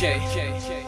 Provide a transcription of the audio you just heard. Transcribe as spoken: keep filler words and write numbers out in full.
J. J. J.